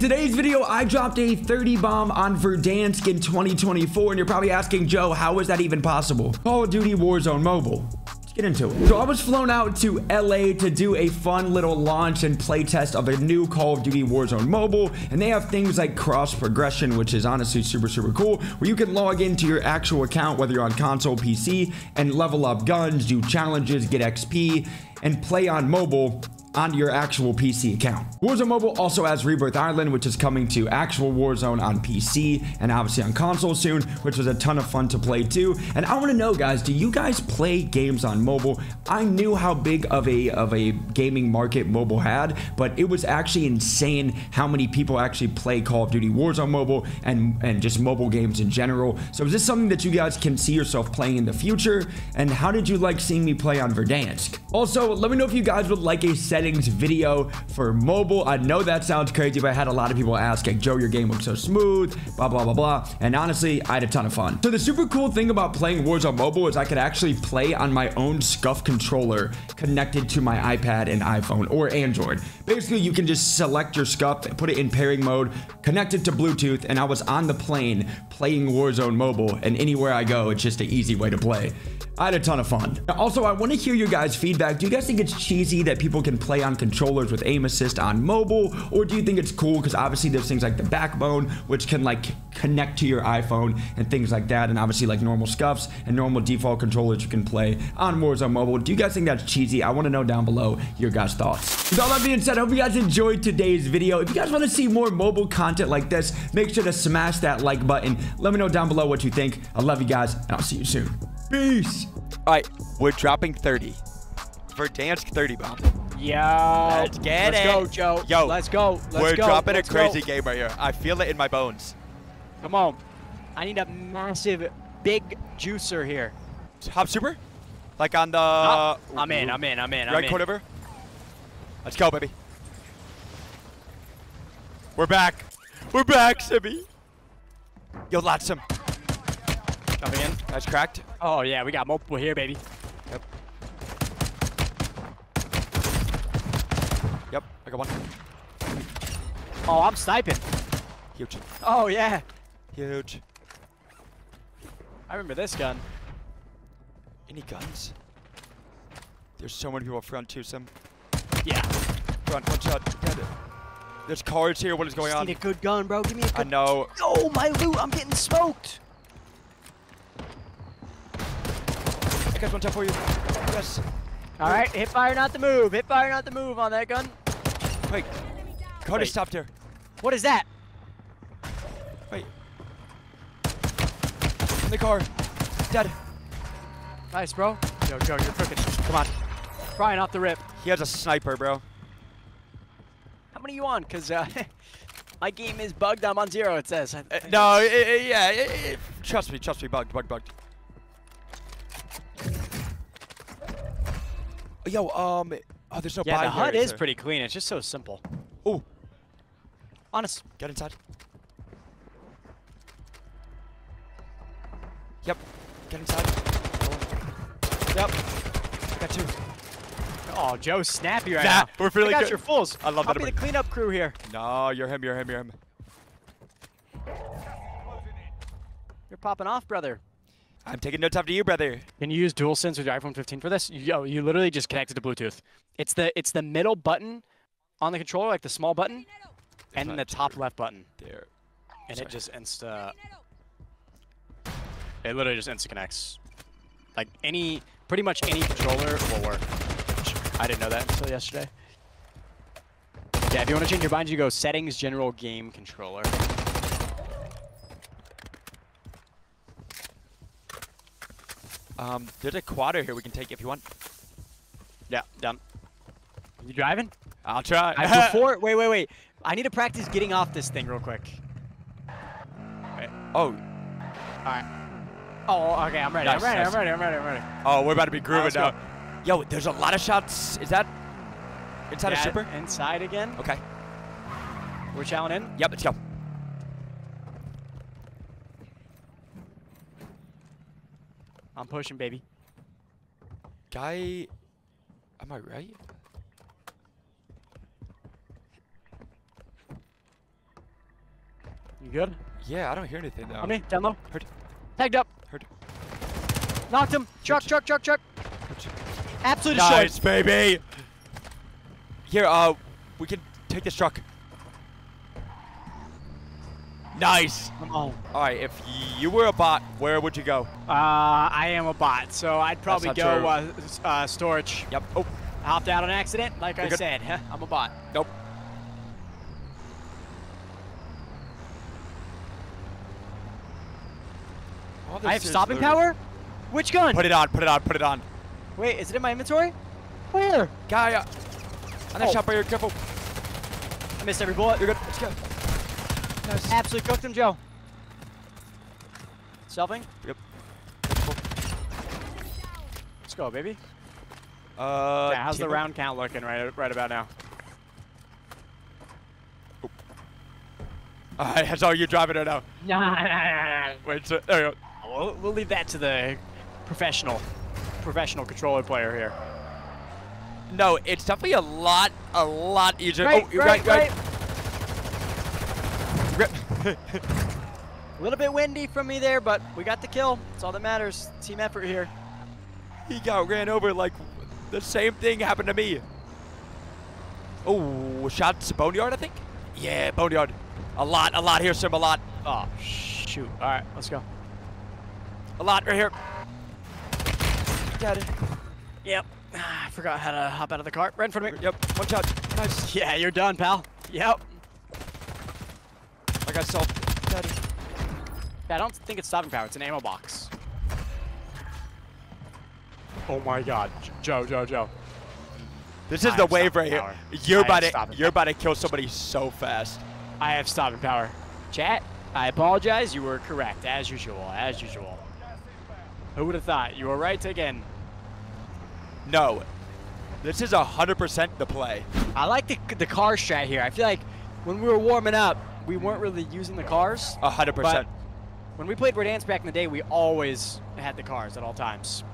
today's video, I dropped a 30 bomb on Verdansk in 2024, and you're probably asking, Joe, how is that even possible? Call of Duty Warzone Mobile. Get into it. So I was flown out to LA to do a fun little launch and playtest of a new Call of Duty Warzone Mobile, and they have things like cross progression, which is honestly super cool, where you can log into your actual account, whether you're on console, PC, and level up guns, do challenges, get XP, and play on mobile on your actual PC account. Warzone Mobile also has Rebirth Island, which is coming to actual Warzone on PC and obviously on console soon, which was a ton of fun to play too. And I want to know, guys, do you guys play games on mobile? I knew how big of a gaming market mobile had, but it was actually insane how many people actually play Call of Duty Warzone Mobile and just mobile games in general. So is this something that you guys can see yourself playing in the future? And how did you like seeing me play on Verdansk? Also, let me know if you guys would like a settings video for mobile. I know that sounds crazy, but I had a lot of people ask, like, Joe, your game looks so smooth, blah blah blah, and honestly, I had a ton of fun. So the super cool thing about playing Warzone Mobile is I could actually play on my own Scuf controller connected to my iPad and iPhone or Android. Basically, you can just select your Scuf and put it in pairing mode, connect it to Bluetooth, and I was on the plane playing Warzone Mobile, and anywhere I go, it's just an easy way to play. I had a ton of fun. Now, also, I want to hear your guys' feedback. Do you guys think it's cheesy that people can play on controllers with aim assist on mobile, or do you think it's cool? Because obviously there's things like the backbone, which can like connect to your iPhone and things like that, and obviously like normal Scufs and normal default controllers you can play on Warzone Mobile. Do you guys think that's cheesy? I want to know down below your guys' thoughts. With all that being said, I hope you guys enjoyed today's video. If you guys want to see more mobile content like this, make sure to smash that like button. Let me know down below what you think. I love you guys, and I'll see you soon. Peace. All right, we're dropping 30. Verdansk 30 bomb. Yo. Let's get it. Let's go, Joe. Yo. Let's go. We're dropping a crazy game right here. I feel it in my bones. Come on. I need a massive, big juicer here. Hop super? Like on the... Oh, I'm in. Right corner. Let's go, baby. We're back. We're back, Sibby. Yo, Lotsum. Jumping in. That's cracked. Oh, yeah. We got multiple here, baby. Yep. Yep. I got one. Oh, I'm sniping. Huge. Oh, yeah. Huge. I remember this gun. Any guns? There's so many people up front, too, Sim. Yeah. Front, one shot. Dead. There's cards here. What is going on? I need a good gun, bro. Give me a good... I know. Oh, my loot. I'm getting smoked. I got one shot for you. Yes. Alright, hip fire not the move. Hip fire not the move on that gun. Wait. Cody stopped there. What is that? Wait. In the car. Dead. Nice, bro. Yo, Joe, you're freaking. Come on. Brian off the rip. He has a sniper, bro. How many are you on? Because my game is bugged. I'm on 0, it says. No, yeah. Trust me. Bugged. Yo, oh, there's no buy. Yeah, the HUD is pretty clean. It's just so simple. Oh. Honest. Get inside. Yep. Get inside. Oh. Yep. Got two. Oh, Joe's snappy right now. We're feeling good. Got your fools. I love that. I'll be the cleanup crew here. No, you're him. You're popping off, brother. I'm taking notes after you, brother. Can you use DualSense with your iPhone 15 for this? Yo, you literally just connected to Bluetooth. It's the middle button on the controller, like the small button, and then the top left button. There. And sorry. It just insta. It literally just insta connects. Like pretty much any controller will work. I didn't know that until yesterday. Yeah, if you want to change your bind, you go settings, general, game, controller. There's a quadro here we can take if you want. Yeah, done. You driving? I'll try. Wait. I need to practice getting off this thing real quick. Wait. Oh. All right. Oh, okay. I'm ready. Nice, I'm ready. Oh, we're about to be grooving now. Yo, there's a lot of shots. Is that inside a super? Inside again. Okay. We're chowing in. Yep, let's go. I'm pushing, baby. Guy, am I right? You good? Yeah, I don't hear anything though. On me, down low. Hurt. Tagged up. Hurt. Knocked him. Truck. Absolute shot. Nice, baby. Here, we can take this truck. Nice. I'm home. All right, if you were a bot, where would you go? I am a bot, so I'd probably go storage. Yep. Oh. I hopped out on accident, like I said. Huh? I'm a bot. Nope. Oh, I have stopping power? Which gun? Put it on, put it on, put it on. Wait, is it in my inventory? Where? Guy, on that shot by your careful. I missed every bullet. You're good. Let's go. Nice. Absolutely cooked him, Joe. Selfing? Yep. Let's go, baby. Yeah, how's the round count looking right about now? Oh. All right, so you're driving it now. Nah. Wait, so, there you go. We'll leave that to the professional controller player here. No, it's definitely a lot easier. Right, oh, right. Rip. A little bit windy from me there, but we got the kill. That's all that matters. Team effort here. He got ran over like. The same thing happened to me. Oh, shots Boneyard, I think? Yeah, Boneyard. A lot here, Sim, a lot. Oh, shoot. All right, let's go. A lot right here. Got it. Yep. I forgot how to hop out of the cart. Right in front of me. Yep, one shot. Nice. Yeah, you're done, pal. Yep. I got self. Got it. I don't think it's stopping power. It's an ammo box. Oh my God, Joe. This is the wave right here. You're about to kill somebody so fast. I have stopping power. Chat, I apologize. You were correct, as usual. Who would have thought? You were right again. No, this is 100% the play. I like the car strat here. I feel like when we were warming up, we weren't really using the cars. 100%. When we played Verdansk back in the day, we always had the cars at all times.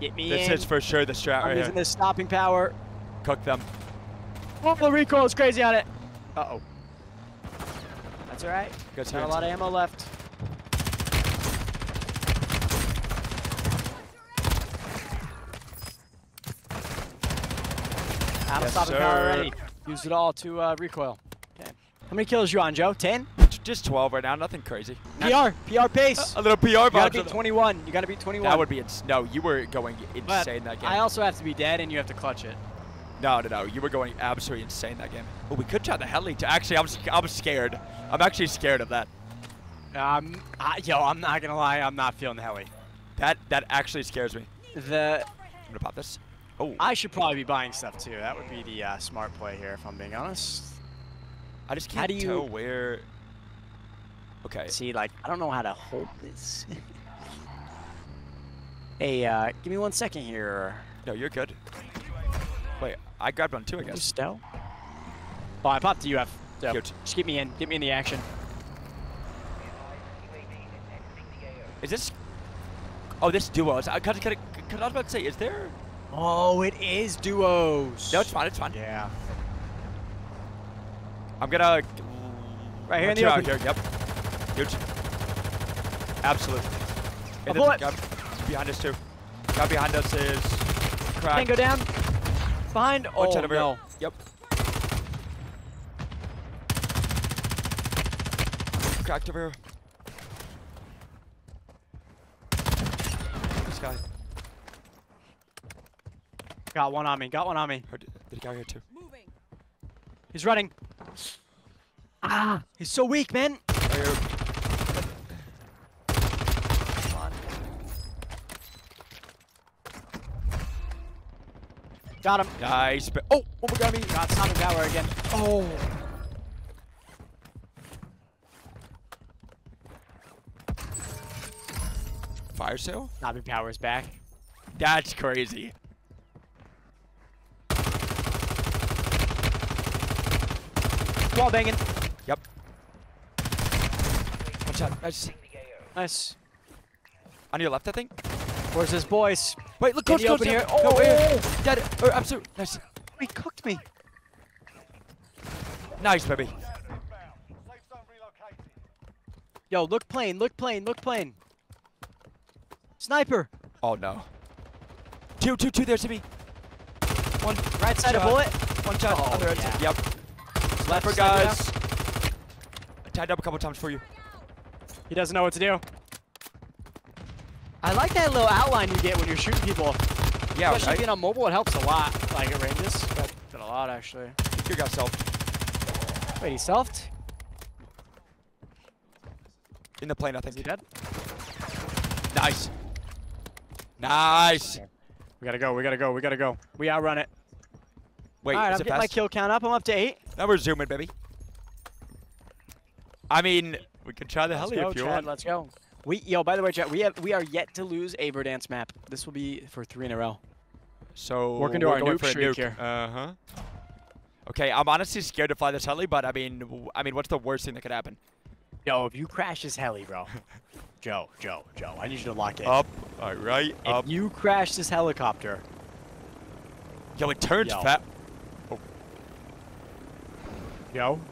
Get me this in. Is for sure the strat right here. I'm using this stopping power. Cook them. Oh, the recoil is crazy on it. Uh-oh. That's all right. Got a lot of ammo left. I'm stopping power already. Used it all to recoil. Okay. How many kills you on, Joe? 10? Just 12 right now, nothing crazy. PR pace. A little PR. You gotta beat 21. You gotta beat 21. That would be insane. No, you were going insane but that game. I also have to be dead, and you have to clutch it. No. You were going absolutely insane that game. Oh, we could try the heli too. Actually, I'm scared. I'm actually scared of that. Yo, I'm not gonna lie. I'm not feeling the heli. That actually scares me. I'm gonna pop this. Oh. I should probably be buying stuff too. That would be the smart play here, if I'm being honest. I just can't tell where. Okay. See, like, I don't know how to hold this. Hey, give me 1 second here. No, you're good. Wait, I grabbed one too, I guess. Stow? Oh, I popped the UF. So just get me in. Get me in the action. Is this... Oh, this duos. I was about to say, is there... Oh, it is duos. No, it's fine. It's fine. Yeah. I'm gonna... Right here in the open. Here. Yep. Huge. Absolutely. A bullet. Behind us too. Guy behind us is cracked. Can't go down. Behind. Oh, oh no. Yep. Cracked over here. This guy. Got one on me. Did he go here too? Moving. He's running. Ah, he's so weak, man. Right here. Got him. Nice. Oh, over got me. Got stopping power again. Oh. Fire sale? Stopping power is back. That's crazy. Wall banging. Yep. One shot. Nice. On your left, I think. Where's his boys? Wait, look, coach, open here. Oh, yeah. Dead. Oh, absolute. Nice. He cooked me. Nice, baby. Yo, look plane, look plane, look plane. Sniper. Oh no. Two there to me. One right side of bullet. One shot. Oh, other yeah. Side. Yep. Sniper guys. I tied up a couple times for you. He doesn't know what to do. I like that little outline you get when you're shooting people. Yeah, especially being on mobile, it helps a lot. Like it ranges, but did a lot actually. You got selfed. Wait, he selfed? In the plane, I think. Is he dead? Nice. Nice. Okay. We gotta go, we gotta go, we gotta go. We outrun it. Wait, all right, I'm getting my kill count up. I'm up to 8. Now we're zooming, baby. I mean, we can try the heli if you want. Let's go. Yo, by the way, Chad, we are yet to lose a Verdansk map. This will be for 3 in a row. So working to our nuke streak here. Uh-huh. Okay, I'm honestly scared to fly this heli, but I mean, what's the worst thing that could happen? Yo, if you crash this heli, bro. Joe, I need you to lock in. Up, all right, up. If you crash this helicopter. Yo, it turns fat. Oh.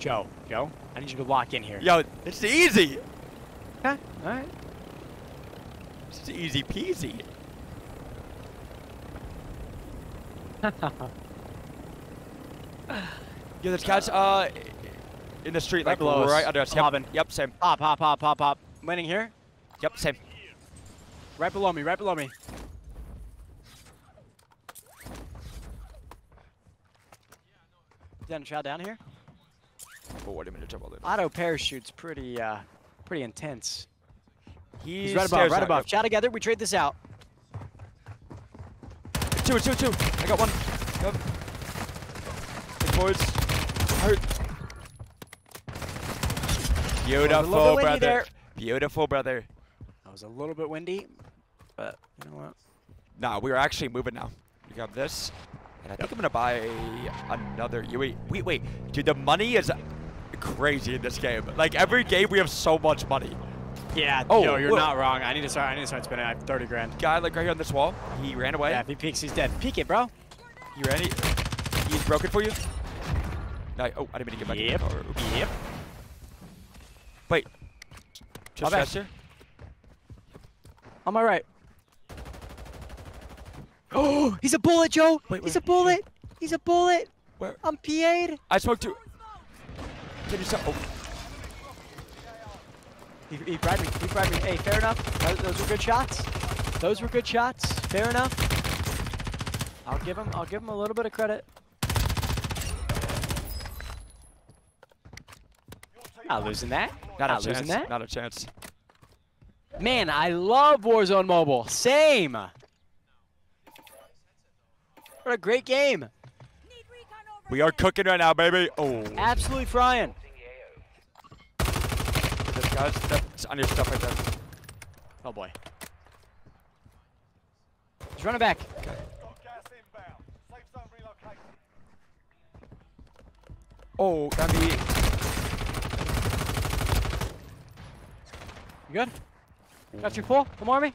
Joe, I need you to lock in here. Yo, it's easy. Okay, all right. It's easy peasy. Yo, this guy's in the street, like below us. Right under us. Yep, same. Pop. Landing here. Yep, same. Right below me. Done a shot down here. Oh, wait a minute, auto parachute's pretty intense. He's right above. Shot together, we trade this out. Two. I got one. Go. Good boys. Hurt. Beautiful, brother. Beautiful, brother. That was a little bit windy, but you know what? Nah, we're actually moving now. You got this, and I think I'm gonna buy another UAV. Wait, dude, the money is crazy in this game. Like every game, we have so much money. Yeah. Oh, yo, you're not wrong. I need to start spending. I have 30 grand. Guy, like right here on this wall. He ran away. Yeah, if he peeks, he's dead. Peek it, bro. He ran it. He's broken for you. No, oh, I didn't mean to get back in the car. Oops. Yep. Wait. Just faster. On my right. Oh, he's a bullet, Joe. Wait, he's a bullet. He's a bullet. Where? I'm PA'd. I smoked too. Get yourself. Oh. He fried me. Hey, fair enough. Those were good shots. Fair enough. I'll give him a little bit of credit. Not losing that. Not losing that. Not a chance. Man, I love Warzone Mobile. Same. What a great game. We are cooking right now, baby. Oh. Absolutely frying. This guy's on your stuff right there. Oh boy. He's running back. Okay. Oh, got me. You good? Got you full? Come on me.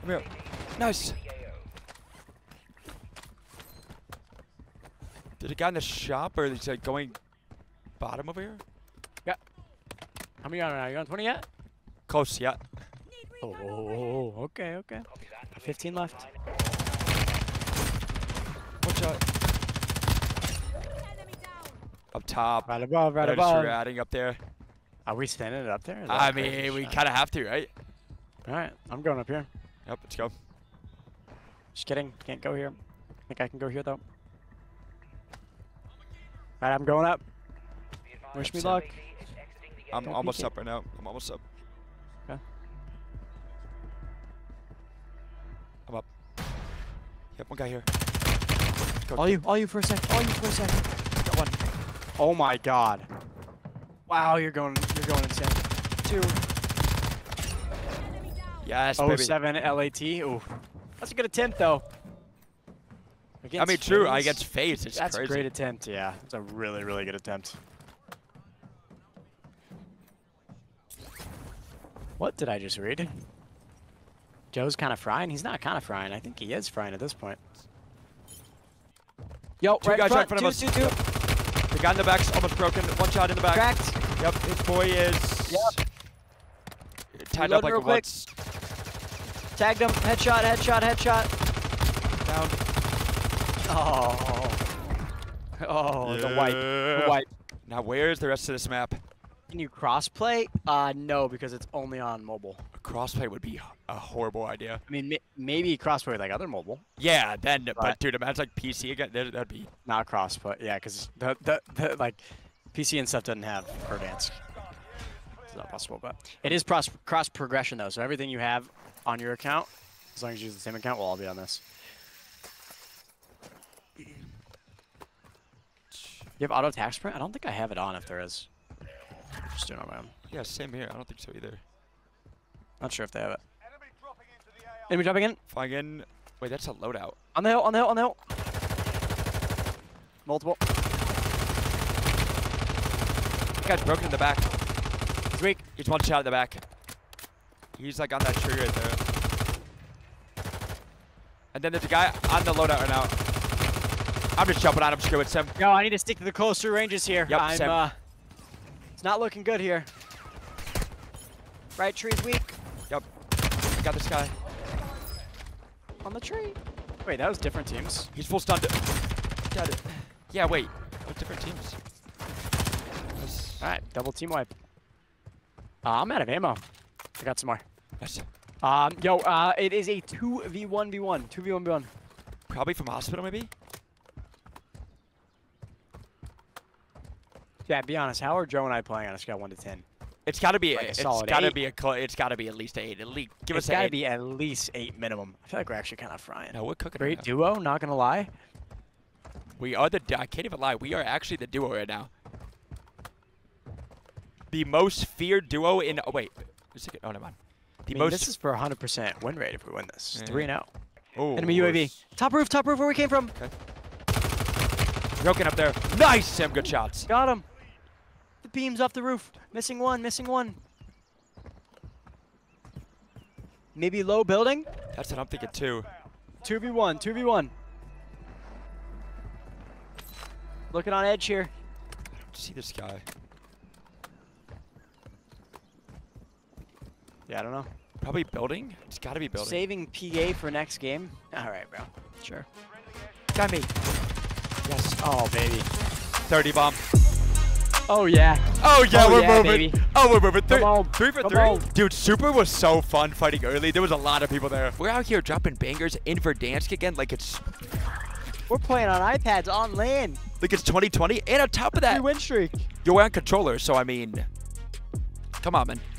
Come here. Nice. Did it guy in the shop or is it going bottom over here? Yeah. How many are you on right now? You on 20 yet? Close, yeah. Oh, okay. 15 left. One shot. Up top. Right above. Just ratting up there. Are we standing up there? I mean, we kind of have to, right? All right, I'm going up here. Yep, let's go. Just kidding, can't go here. I think I can go here, though. All right, I'm going up. Wish me luck. I'm almost up right now. Okay. I'm up. Yep, one guy here. Go. All you for a sec. Got one. Oh my god. Wow, you're going insane. 2. Yes, baby. 07 LAT. Ooh. That's a good attempt though. Against true, I get face. It's crazy. That's a great attempt, yeah. It's a really, really good attempt. What did I just read? Joe's kind of frying. He's not kind of frying. I think he is frying at this point. Yo, two guys right in front of us. Two. The guy in the back's almost broken. One shot in the back. Cracked. Yep, this boy is. Yep. Tied up like once. Tagged him. Headshot, headshot, headshot. Down. Oh. Oh, yeah. The wipe. The wipe. Now, where's the rest of this map? Can you crossplay? No, because it's only on mobile. Crossplay would be a horrible idea. I mean, maybe crossplay with like other mobile. Yeah, then, but dude, imagine like PC again. That'd be not crossplay. Yeah, because the like PC and stuff doesn't have Verdansk. It's not possible, but it is cross progression though. So everything you have on your account, as long as you use the same account, we'll all be on this. You have auto attack sprint? I don't think I have it on. If there is. Just doing it on my own. Yeah, same here. I don't think so either. Not sure if they have it. Enemy dropping in. Flying in. Wait, that's a loadout. On the hill, on the hill, on the hill. Multiple. That guy's broken in the back. He's weak. He's one shot in the back. He's like on that tree right there. And then there's a guy on the loadout right now. I'm just jumping on him. Screw it, Sim. No, I need to stick to the closer ranges here. Yep, I'm, it's not looking good here. Right tree's weak. Yep. Got this guy. On the tree. Wait, that was different teams. He's full stunned. Got it. Yeah, wait. What different teams? Alright, double team wipe. I'm out of ammo. I got some more. Nice. Yo, it is a 2v1v1. 2v1v1. Probably from hospital, maybe? Yeah, be honest. How are Joe and I playing on a scale 1 to 10? It's gotta be. Like it's gotta be at least 8. At least give us. It's gotta be at least 8 minimum. I feel like we're actually kind of frying. No, we're cooking. Great duo. Not gonna lie. We are the. I can't even lie. We are actually the duo right now. The most feared duo in. Oh, wait. Oh, never mind. The most. This is for 100% win rate if we win this. Yeah. 3-0. Oh. Enemy UAV. Top roof. Top roof. Where we came from. Okay. Broken up there. Nice, Sam. Good shots. Got him. The beams off the roof. Missing one, missing one. Maybe low building? That's what I'm thinking too. 2v1, 2v1. Looking on edge here. I don't see this guy. Yeah, I don't know. Probably building? It's gotta be building. Saving PA for next game? Alright, bro. Sure. Got me. Yes. Oh, baby. 30 bomb. Oh, yeah. Oh, yeah, we're moving. Baby. Oh, we're moving. Three for three. Dude, Super was so fun fighting early. There was a lot of people there. We're out here dropping bangers in Verdansk again like it's... We're playing on iPads on land. Like it's 2020. And on top of that... Free win streak. You're on controller, so I mean... Come on, man.